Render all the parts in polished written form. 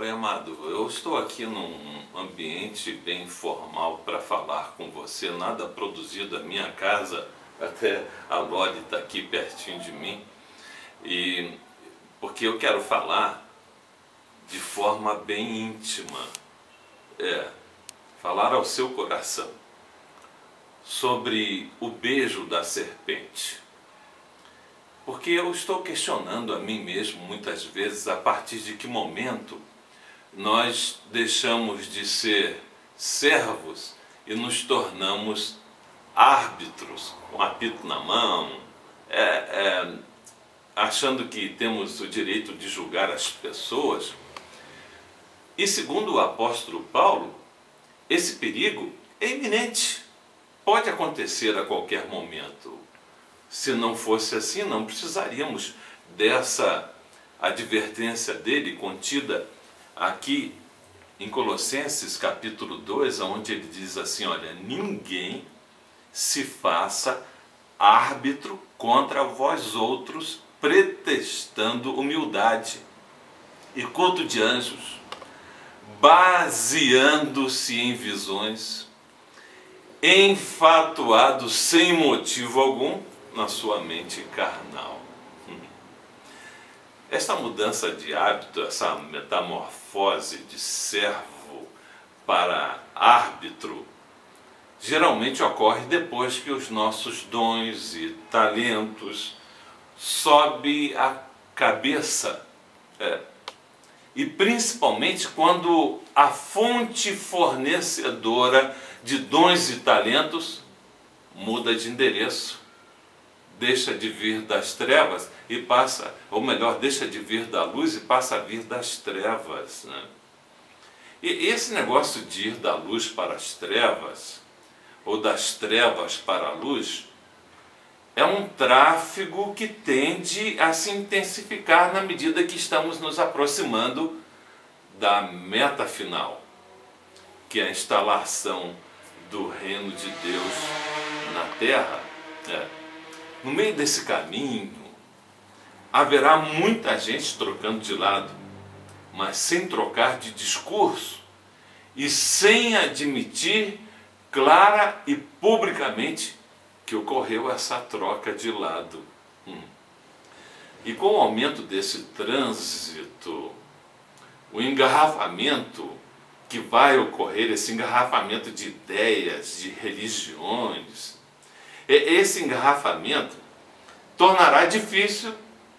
Oi, amado, eu estou aqui num ambiente bem formal para falar com você, nada produzido da minha casa, até a Lori está aqui pertinho de mim, e porque eu quero falar de forma bem íntima, falar ao seu coração sobre o beijo da serpente. Porque eu estou questionando a mim mesmo muitas vezes a partir de que momento nós deixamos de ser servos e nos tornamos árbitros, com apito na mão, achando que temos o direito de julgar as pessoas. E segundo o apóstolo Paulo, esse perigo é iminente, pode acontecer a qualquer momento. Se não fosse assim, não precisaríamos dessa advertência dele contida aqui em Colossenses capítulo 2, onde ele diz assim, olha, ninguém se faça árbitro contra vós outros, pretextando humildade e culto de anjos, baseando-se em visões, enfatuado sem motivo algum na sua mente carnal. Esta mudança de hábito, essa metamorfose de servo para árbitro, geralmente ocorre depois que os nossos dons e talentos sobem a cabeça, e principalmente quando a fonte fornecedora de dons e talentos muda de endereço, deixa de vir das trevas e passa, ou melhor, deixa de vir da luz e passa a vir das trevas, né? E esse negócio de ir da luz para as trevas, ou das trevas para a luz, é um tráfego que tende a se intensificar na medida que estamos nos aproximando da meta final, que é a instalação do reino de Deus na terra, No meio desse caminho, haverá muita gente trocando de lado, mas sem trocar de discurso e sem admitir clara e publicamente que ocorreu essa troca de lado. E com o aumento desse trânsito, o engarrafamento que vai ocorrer, esse engarrafamento de ideias, de religiões, esse engarrafamento tornará difícil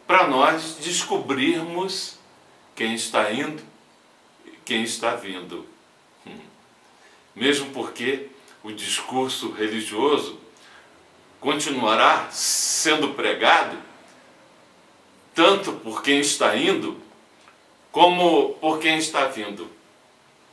para nós descobrirmos quem está indo e quem está vindo. Mesmo porque o discurso religioso continuará sendo pregado tanto por quem está indo como por quem está vindo.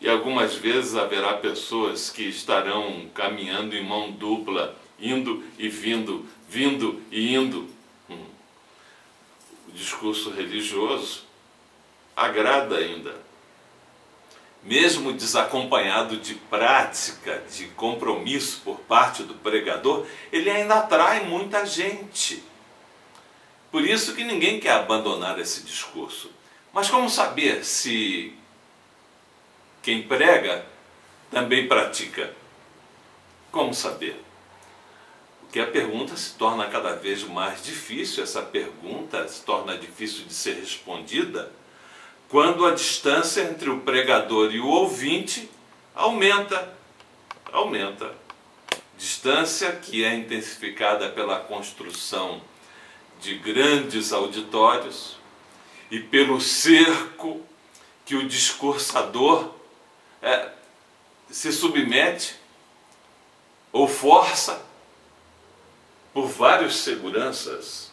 E algumas vezes haverá pessoas que estarão caminhando em mão dupla, indo e vindo, vindo e indo. O discurso religioso agrada ainda, mesmo desacompanhado de prática, de compromisso por parte do pregador, ele ainda atrai muita gente. Por isso que ninguém quer abandonar esse discurso. Mas como saber se quem prega também pratica? Como saber? Que a pergunta se torna cada vez mais difícil, essa pergunta se torna difícil de ser respondida quando a distância entre o pregador e o ouvinte aumenta. Distância que é intensificada pela construção de grandes auditórios e pelo cerco que o discursador se submete ou força por vários seguranças.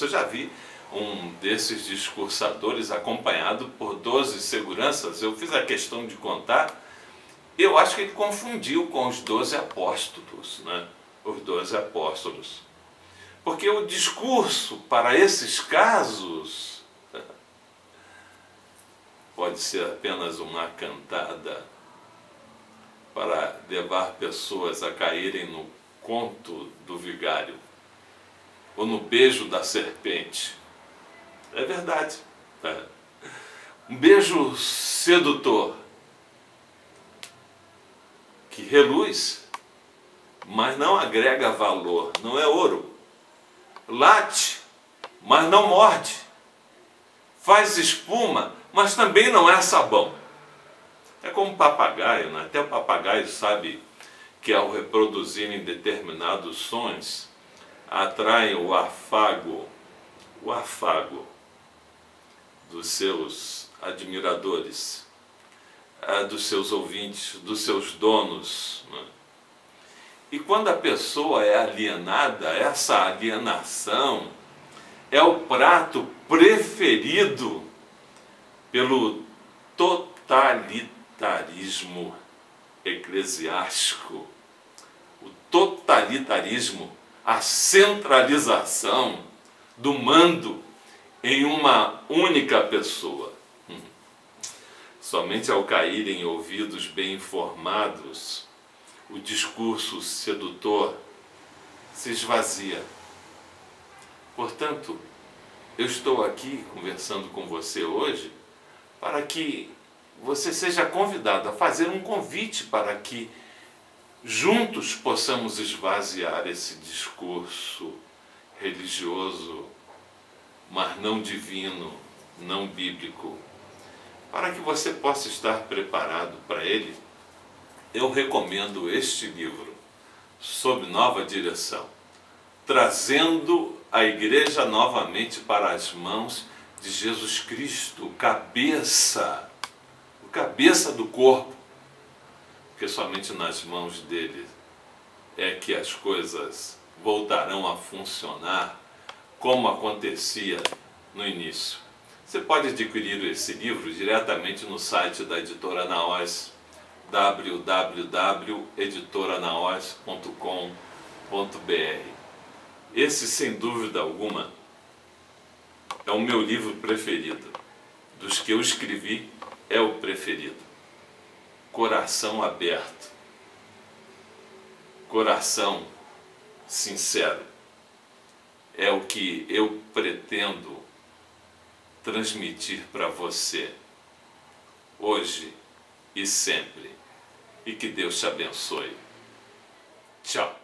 Eu já vi um desses discursadores acompanhado por 12 seguranças. Eu fiz a questão de contar. Eu acho que ele confundiu com os 12 apóstolos, né? Os 12 apóstolos. Porque o discurso para esses casos pode ser apenas uma cantada para levar pessoas a caírem no conto do vigário ou no beijo da serpente. É verdade. Um beijo sedutor que reluz, mas não agrega valor, não é ouro. Late, mas não morde. Faz espuma, mas também não é sabão. É como um papagaio, né? Até o papagaio sabe que ao reproduzirem determinados sons, atraem o afago dos seus admiradores, dos seus ouvintes, dos seus donos. E quando a pessoa é alienada, essa alienação é o prato preferido pelo totalitarismo eclesiástico. O totalitarismo, a centralização do mando em uma única pessoa. Somente ao caírem ouvidos bem informados, o discurso sedutor se esvazia. Portanto, eu estou aqui conversando com você hoje para que você seja convidado a fazer um convite para que juntos possamos esvaziar esse discurso religioso, mas não divino, não bíblico. Para que você possa estar preparado para ele, eu recomendo este livro, Sob Nova Direção, trazendo a igreja novamente para as mãos de Jesus Cristo, o cabeça do corpo, porque somente nas mãos dele é que as coisas voltarão a funcionar como acontecia no início. Você pode adquirir esse livro diretamente no site da Editora Naós, www.editoranaos.com.br. Esse, sem dúvida alguma, é o meu livro preferido. Dos que eu escrevi, é o preferido. Coração aberto. Coração sincero. É o que eu pretendo transmitir para você, hoje e sempre. E que Deus te abençoe. Tchau.